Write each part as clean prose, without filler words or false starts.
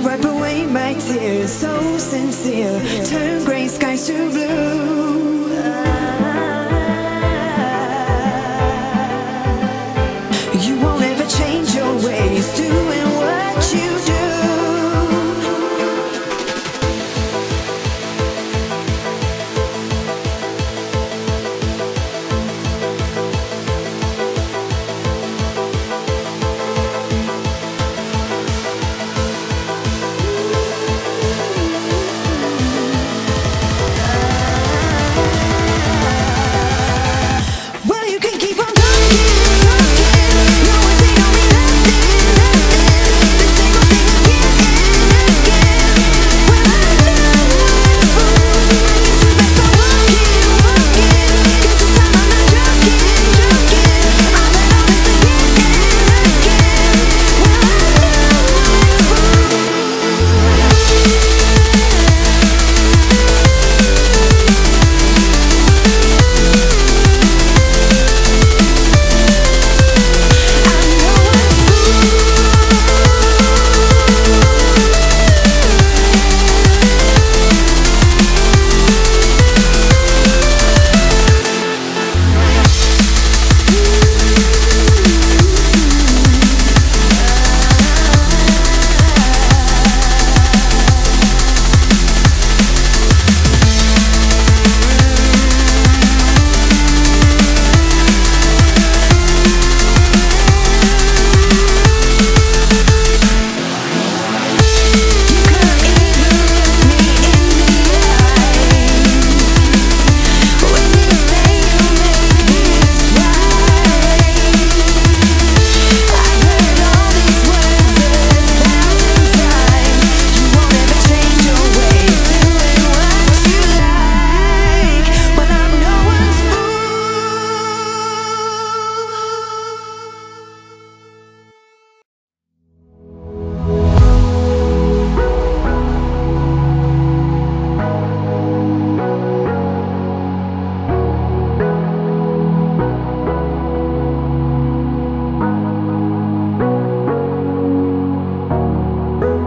Wipe away my tears, so sincere. Turn grey skies to blue. You won't ever change your ways, doing what you do.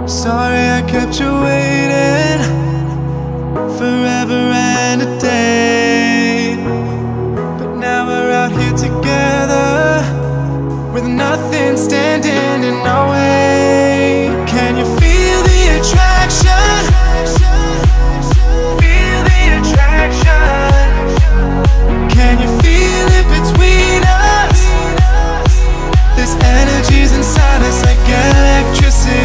Sorry I kept you waiting forever and a day, but now we're out here together with nothing standing in our way. Can you feel the attraction? Feel the attraction. Can you feel it between us? This energy's inside us like electricity.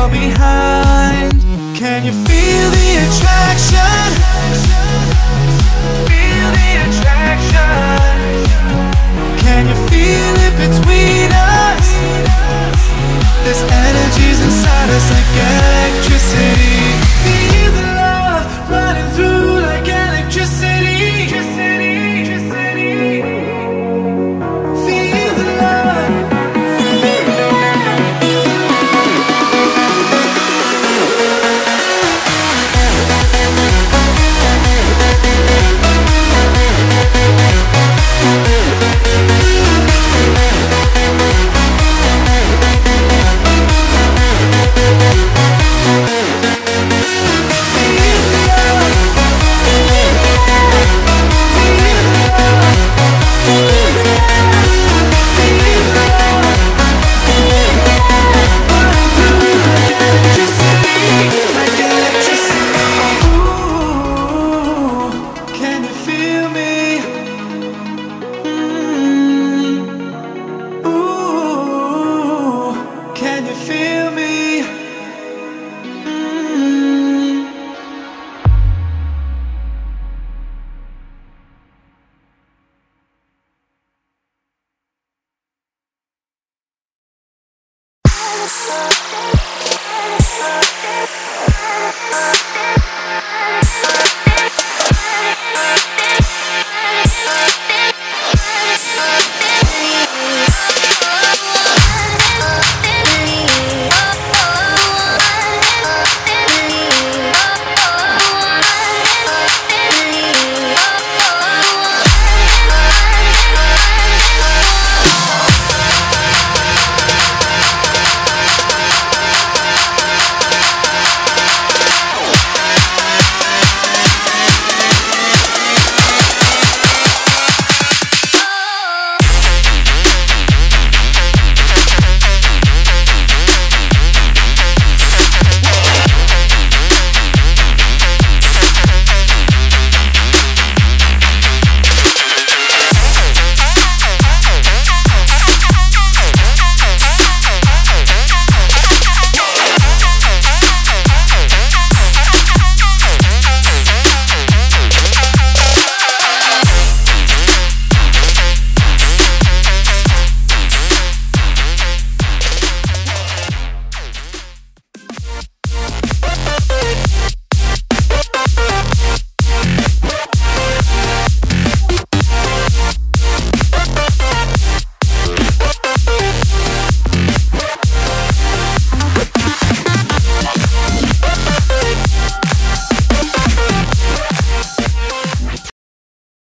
far behind. Can you feel the attraction? Feel the attraction. Can you feel it between us? This energy's inside us like electricity. Feel the love running through like electricity.